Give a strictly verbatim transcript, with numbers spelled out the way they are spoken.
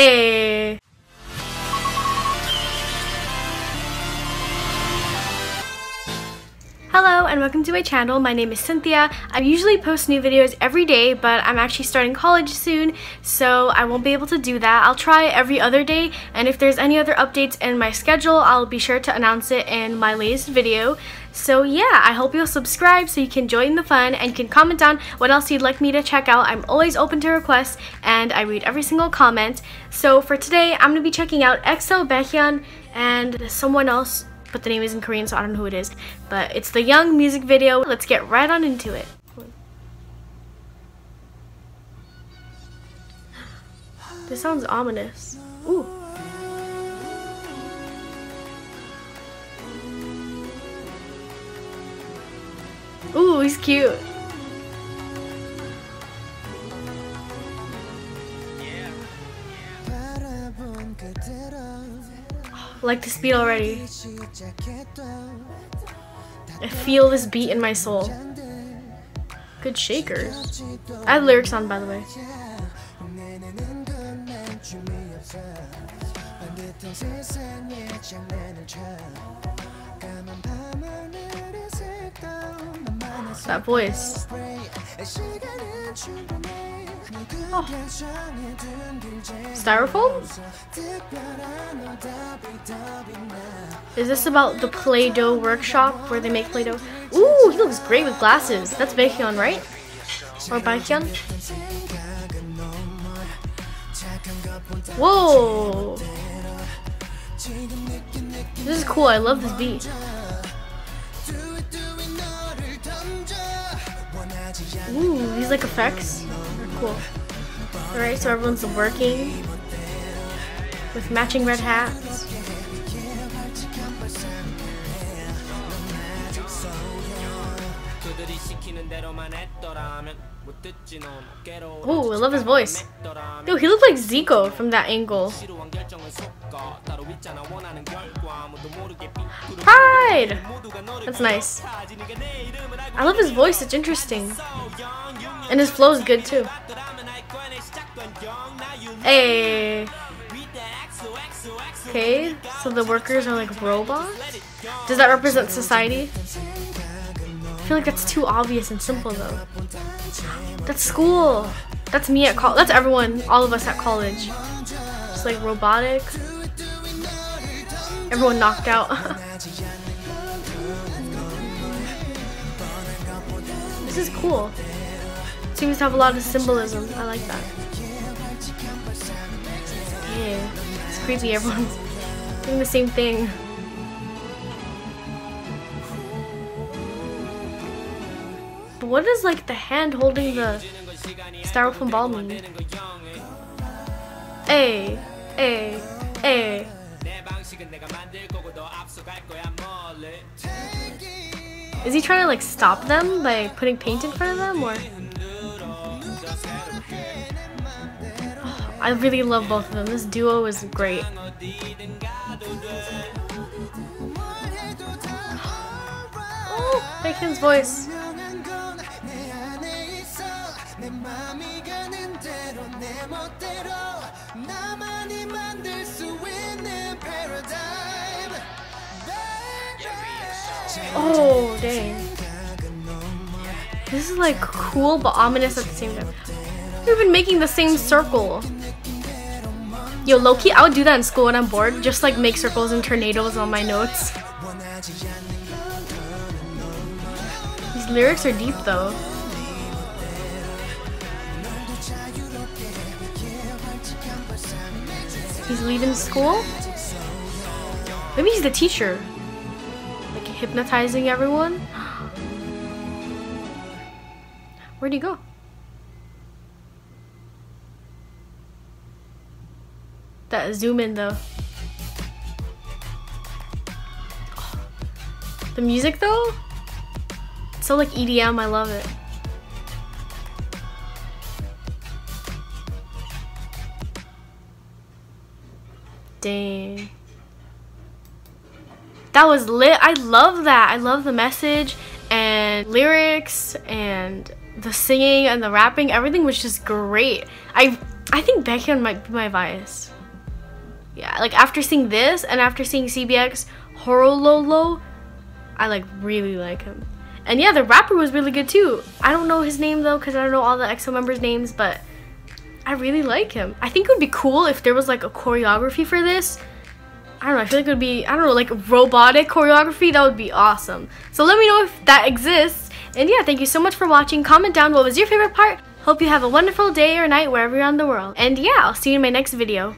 Hey. Hello and welcome to my channel. My name is Cynthia. I usually post new videos every day, but I'm actually starting college soon, so I won't be able to do that. I'll try every other day, and if there's any other updates in my schedule, I'll be sure to announce it in my latest video. So yeah, I hope you'll subscribe so you can join the fun and can comment down what else you'd like me to check out. I'm always open to requests and I read every single comment. So for today, I'm gonna be checking out EXO BAEKHYun and someone else, but the name is in Korean, so I don't know who it is. But it's the Young music video. Let's get right on into it. This sounds ominous. Ooh. Ooh, he's cute. I like this beat already. I feel this beat in my soul. Good shakers. I have lyrics on, by the way. That voice. Oh. Styrofoam? Is this about the Play-Doh workshop where they make Play-Doh? Ooh, he looks great with glasses. That's Baekhyun, right? Or Baekhyun? Whoa! This is cool. I love this beat. Ooh, these like effects. Cool. Alright, so everyone's working with matching red hats. Ooh, I love his voice. Yo, he looked like Zico from that angle. Pride! That's nice. I love his voice, it's interesting. And his flow is good too. Hey. Okay, so the workers are like robots? Does that represent society? I feel like that's too obvious and simple though. That's school. That's me at college. That's everyone, all of us at college. It's like robotic. Everyone knocked out. This is cool. It seems to have a lot of symbolism. I like that. Yeah, it's crazy. Everyone's doing the same thing. What is like the hand holding the styrofoam ball mean? Hey, hey, hey. Is he trying to like stop them by putting paint in front of them, or? Oh, I really love both of them. This duo is great. Oh, Baekhyun's voice. Oh, dang. This is like cool but ominous at the same time. We've been making the same circle. Yo, low-key, I would do that in school when I'm bored. Just like make circles and tornadoes on my notes. These lyrics are deep though. He's leaving school? Maybe he's the teacher. Like hypnotizing everyone? Where'd he go? That zoom in though. Oh. The music though? It's so like E D M, I love it. Dang. That was lit. I love that. I love the message and lyrics and the singing and the rapping. Everything was just great. I I think Baekhyun might be my bias. Yeah, like after seeing this and after seeing C B X Horololo, I like really like him. And yeah, the rapper was really good too. I don't know his name though, because I don't know all the EXO members' names, but I really like him. I think it would be cool if there was like a choreography for this. I don't know, I feel like it would be, I don't know, like robotic choreography. That would be awesome. So let me know if that exists. And yeah, thank you so much for watching. Comment down what was your favorite part. Hope you have a wonderful day or night wherever you're on the world. And yeah, I'll see you in my next video.